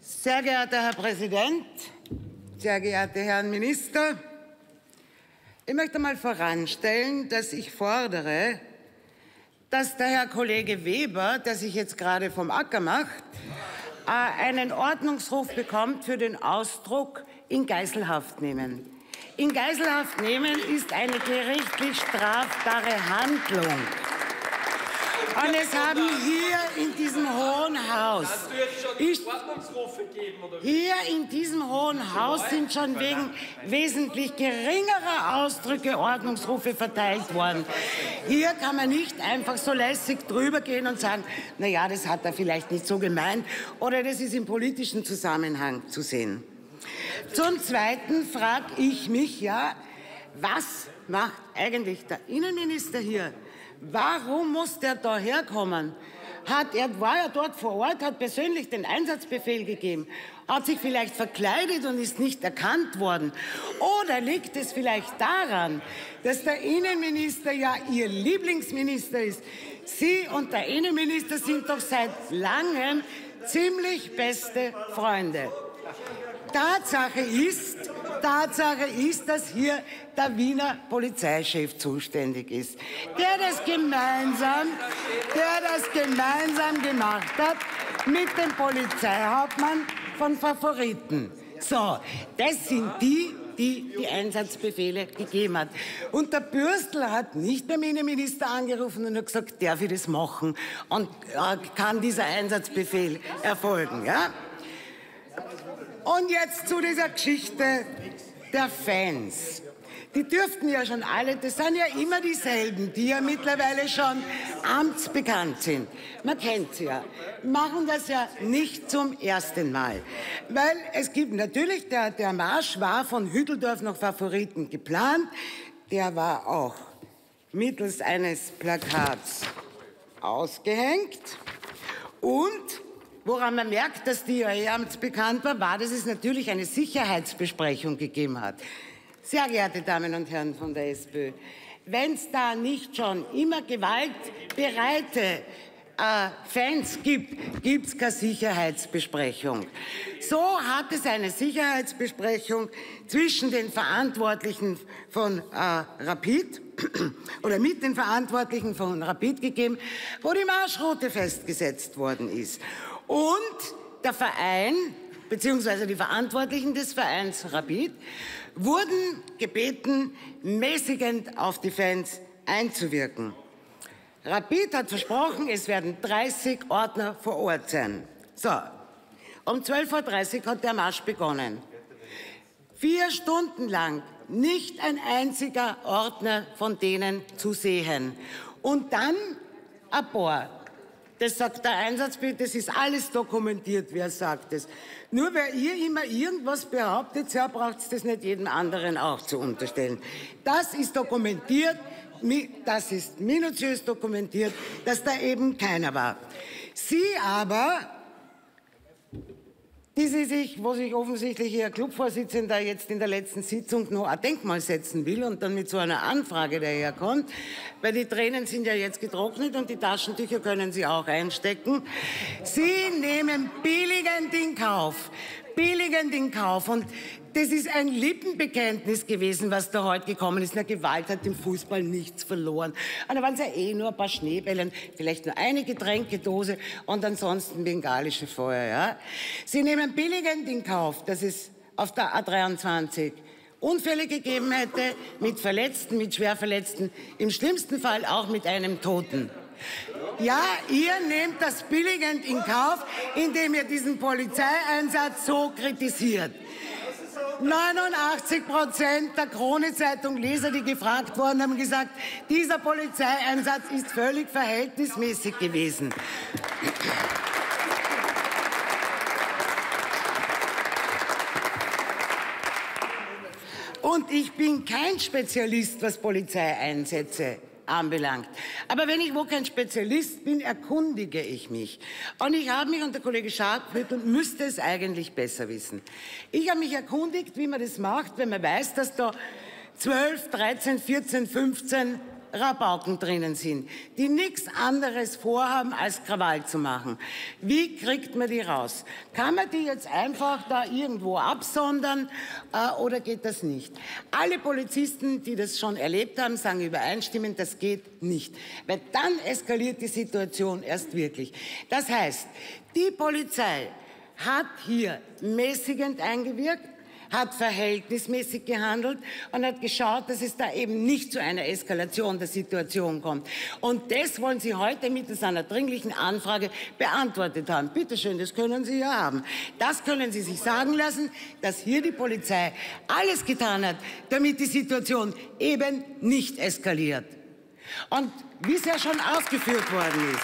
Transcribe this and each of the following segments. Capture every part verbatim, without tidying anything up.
Sehr geehrter Herr Präsident, sehr geehrte Herren Minister, ich möchte mal voranstellen, dass ich fordere, dass der Herr Kollege Weber, der sich jetzt gerade vom Acker macht, einen Ordnungsruf bekommt für den Ausdruck in Geiselhaft nehmen. In Geiselhaft nehmen ist eine gerichtlich strafbare Handlung. Und es haben hier in diesem Hohen Haus, hast du jetzt schon die Ordnungsrufe gegeben, oder wie? Hier in diesem Hohen Haus sind schon wegen wesentlich geringerer Ausdrücke Ordnungsrufe verteilt worden. Hier kann man nicht einfach so lässig drüber gehen und sagen, na ja, das hat er vielleicht nicht so gemeint oder das ist im politischen Zusammenhang zu sehen. Zum Zweiten frage ich mich ja, was macht eigentlich der Innenminister hier? Warum muss der da herkommen? Hat, er war ja dort vor Ort, hat persönlich den Einsatzbefehl gegeben, hat sich vielleicht verkleidet und ist nicht erkannt worden. Oder liegt es vielleicht daran, dass der Innenminister ja Ihr Lieblingsminister ist? Sie und der Innenminister sind doch seit langem ziemlich beste Freunde. Tatsache ist, Tatsache ist, dass hier der Wiener Polizeichef zuständig ist, der das gemeinsam, der das gemeinsam gemacht hat mit dem Polizeihauptmann von Favoriten. So, das sind die, die die Einsatzbefehle gegeben hat. Und der Bürstl hat nicht beim Innenminister angerufen und hat gesagt, darf ich das machen und äh, kann dieser Einsatzbefehl erfolgen, ja? Und jetzt zu dieser Geschichte der Fans. Die dürften ja schon alle, das sind ja immer dieselben, die ja mittlerweile schon amtsbekannt sind. Man kennt sie ja. Machen das ja nicht zum ersten Mal. Weil es gibt natürlich, der, der Marsch war von Hütteldorf nach Favoriten geplant. Der war auch mittels eines Plakats ausgehängt. Und woran man merkt, dass die ehemals bekannt war, war, dass es natürlich eine Sicherheitsbesprechung gegeben hat. Sehr geehrte Damen und Herren von der SPÖ, wenn es da nicht schon immer gewaltbereite äh, Fans gibt, gibt es keine Sicherheitsbesprechung. So hat es eine Sicherheitsbesprechung zwischen den Verantwortlichen von äh, Rapid oder mit den Verantwortlichen von Rapid gegeben, wo die Marschroute festgesetzt worden ist. Und der Verein, beziehungsweise die Verantwortlichen des Vereins Rapid, wurden gebeten, mäßigend auf die Fans einzuwirken. Rapid hat versprochen, es werden dreißig Ordner vor Ort sein. So, um zwölf Uhr dreißig hat der Marsch begonnen. Vier Stunden lang nicht ein einziger Ordner von denen zu sehen. Und dann Abort. Das sagt der Einsatzbefehl, das ist alles dokumentiert, wer sagt das. Nur weil ihr immer irgendwas behauptet, ja, braucht es das nicht jedem anderen auch zu unterstellen. Das ist dokumentiert, das ist minutiös dokumentiert, dass da eben keiner war. Sie aber, die Sie sich, wo sich offensichtlich Ihr Clubvorsitzender jetzt in der letzten Sitzung noch ein Denkmal setzen will und dann mit so einer Anfrage daherkommt, weil die Tränen sind ja jetzt getrocknet und die Taschentücher können Sie auch einstecken. Sie nehmen billigend in Kauf, billigend in Kauf. Und das ist ein Lippenbekenntnis gewesen, was da heute gekommen ist. Na, Gewalt hat im Fußball nichts verloren. Und da waren es ja eh nur ein paar Schneebällen, vielleicht nur eine Getränkedose und ansonsten bengalische Feuer. Ja? Sie nehmen billigend in Kauf, dass es auf der A dreiundzwanzig Unfälle gegeben hätte, mit Verletzten, mit Schwerverletzten, im schlimmsten Fall auch mit einem Toten. Ja, ihr nehmt das billigend in Kauf, indem ihr diesen Polizeieinsatz so kritisiert. neunundachtzig Prozent der Krone Zeitung Leser, die gefragt wurden, haben gesagt, dieser Polizeieinsatz ist völlig verhältnismäßig gewesen. Und ich bin kein Spezialist, was Polizeieinsätze anbelangt. Aber wenn ich wo kein Spezialist bin, erkundige ich mich. Und ich habe mich, und der Kollege Schardt müsste es eigentlich besser wissen. Ich habe mich erkundigt, wie man das macht, wenn man weiß, dass da zwölf, dreizehn, vierzehn, fünfzehn Rabauken drinnen sind, die nichts anderes vorhaben, als Krawall zu machen. Wie kriegt man die raus? Kann man die jetzt einfach da irgendwo absondern äh, oder geht das nicht? Alle Polizisten, die das schon erlebt haben, sagen übereinstimmend, das geht nicht. Weil dann eskaliert die Situation erst wirklich. Das heißt, die Polizei hat hier mäßigend eingewirkt, hat verhältnismäßig gehandelt und hat geschaut, dass es da eben nicht zu einer Eskalation der Situation kommt. Und das wollen Sie heute mittels einer dringlichen Anfrage beantwortet haben. Bitte schön, das können Sie ja haben. Das können Sie sich sagen lassen, dass hier die Polizei alles getan hat, damit die Situation eben nicht eskaliert. Und wie es ja schon ausgeführt worden ist.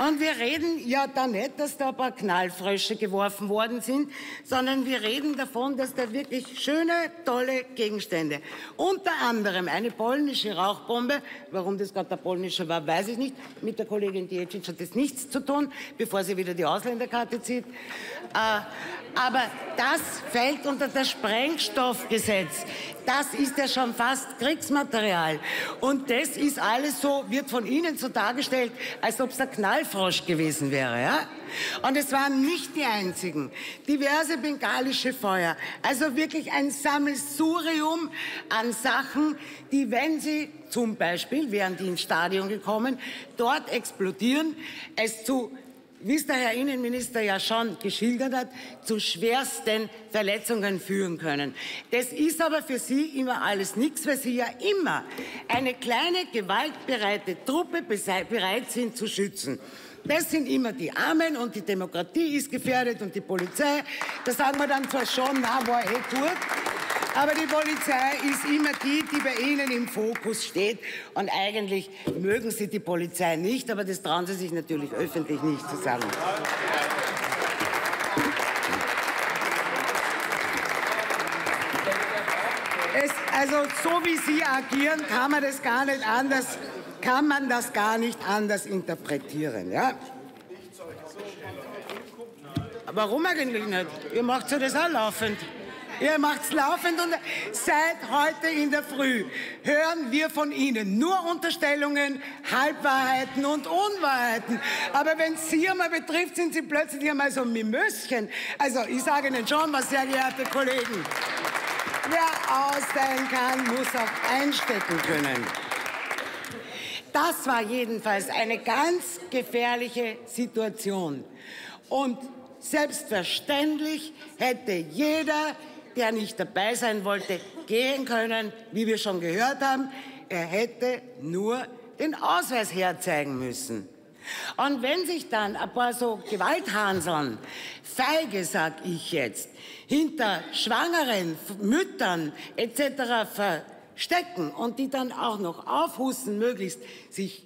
Und wir reden ja da nicht, dass da ein paar Knallfrösche geworfen worden sind, sondern wir reden davon, dass da wirklich schöne, tolle Gegenstände, unter anderem eine polnische Rauchbombe, warum das gerade der polnische war, weiß ich nicht, mit der Kollegin Dietrich hat das nichts zu tun, bevor sie wieder die Ausländerkarte zieht, äh, aber das fällt unter das Sprengstoffgesetz. Das ist ja schon fast Kriegsmaterial. Und das ist alles so, wird von Ihnen so dargestellt, als ob es ein Knallfrosch gewesen wäre. Ja? Und es waren nicht die einzigen. Diverse bengalische Feuer. Also wirklich ein Sammelsurium an Sachen, die, wenn sie zum Beispiel, wären die ins Stadion gekommen, dort explodieren, es zu, wie es der Herr Innenminister ja schon geschildert hat, zu schwersten Verletzungen führen können. Das ist aber für Sie immer alles nichts, weil Sie ja immer eine kleine, gewaltbereite Truppe bereit sind zu schützen. Das sind immer die Armen und die Demokratie ist gefährdet und die Polizei. Das sagen wir dann zwar schon, na, wo er eh tut, aber die Polizei ist immer die, die bei Ihnen im Fokus steht. Und eigentlich mögen Sie die Polizei nicht, aber das trauen Sie sich natürlich öffentlich nicht zu sagen. Es, also so wie Sie agieren, kann man das gar nicht anders kann man das gar nicht anders interpretieren, ja? Warum eigentlich nicht? Ihr macht ja das auch laufend. Ihr macht's laufend und seit heute in der Früh hören wir von Ihnen nur Unterstellungen, Halbwahrheiten und Unwahrheiten. Aber wenn es Sie einmal betrifft, sind Sie plötzlich einmal so Mimöschen. Also ich sage Ihnen schon, was sehr geehrte Kollegen, wer austeilen kann, muss auch einstecken können. Das war jedenfalls eine ganz gefährliche Situation. Und selbstverständlich hätte jeder, der nicht dabei sein wollte, gehen können, wie wir schon gehört haben. Er hätte nur den Ausweis herzeigen müssen. Und wenn sich dann ein paar so Gewalthanseln, feige sag ich jetzt, hinter Schwangeren, Müttern et cetera verstecken und die dann auch noch aufhusten, möglichst sich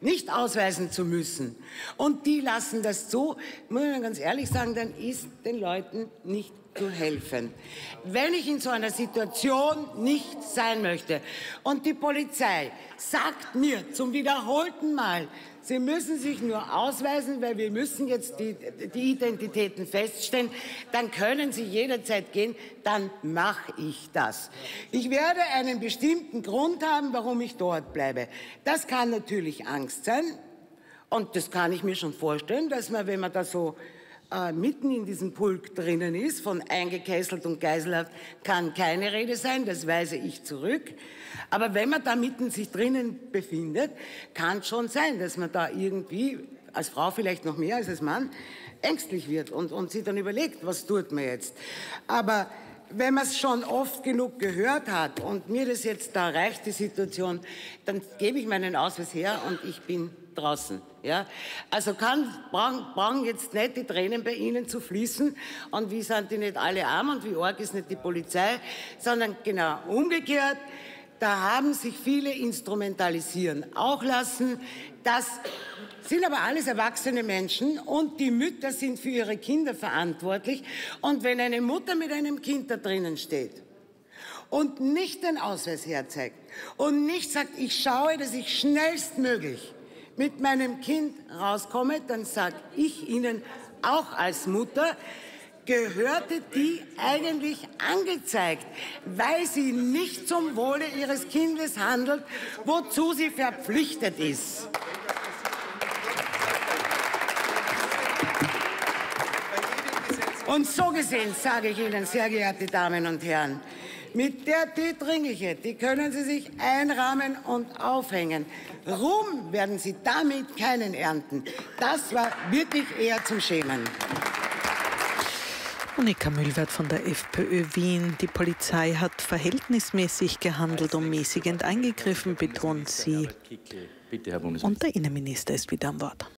nicht ausweisen zu müssen. Und die lassen das zu, muss man ganz ehrlich sagen, dann ist den Leuten nicht zu helfen. Wenn ich in so einer Situation nicht sein möchte und die Polizei sagt mir zum wiederholten Mal, Sie müssen sich nur ausweisen, weil wir müssen jetzt die, die Identitäten feststellen. Dann können Sie jederzeit gehen, dann mache ich das. Ich werde einen bestimmten Grund haben, warum ich dort bleibe. Das kann natürlich Angst sein. Und das kann ich mir schon vorstellen, dass man, wenn man da so äh, mitten in diesem Pulk drinnen ist, von eingekesselt und geiselhaft, kann keine Rede sein, das weise ich zurück. Aber wenn man da mitten sich drinnen befindet, kann es schon sein, dass man da irgendwie, als Frau vielleicht noch mehr als als Mann, ängstlich wird und, und sich dann überlegt, was tut man jetzt. Aber wenn man es schon oft genug gehört hat und mir das jetzt da reicht, die Situation, dann gebe ich meinen Ausweis her und ich bin draußen. Ja? Also kann, brauchen, brauchen jetzt nicht die Tränen bei Ihnen zu fließen und wie sind die nicht alle arm und wie arg ist nicht die Polizei, sondern genau umgekehrt. Da haben sich viele instrumentalisieren auch lassen. Das sind aber alles erwachsene Menschen und die Mütter sind für ihre Kinder verantwortlich. Und wenn eine Mutter mit einem Kind da drinnen steht und nicht den Ausweis herzeigt und nicht sagt, ich schaue, dass ich schnellstmöglich mit meinem Kind rauskomme, dann sage ich Ihnen auch als Mutter, gehörte die eigentlich angezeigt, weil sie nicht zum Wohle ihres Kindes handelt, wozu sie verpflichtet ist. Und so gesehen sage ich Ihnen, sehr geehrte Damen und Herren, mit der Teedringliche, die können Sie sich einrahmen und aufhängen. Ruhm werden Sie damit keinen ernten. Das war wirklich eher zum Schämen. Monika Mühlwert von der FPÖ Wien. Die Polizei hat verhältnismäßig gehandelt und mäßigend eingegriffen, betont sie. Und der Innenminister ist wieder am Wort.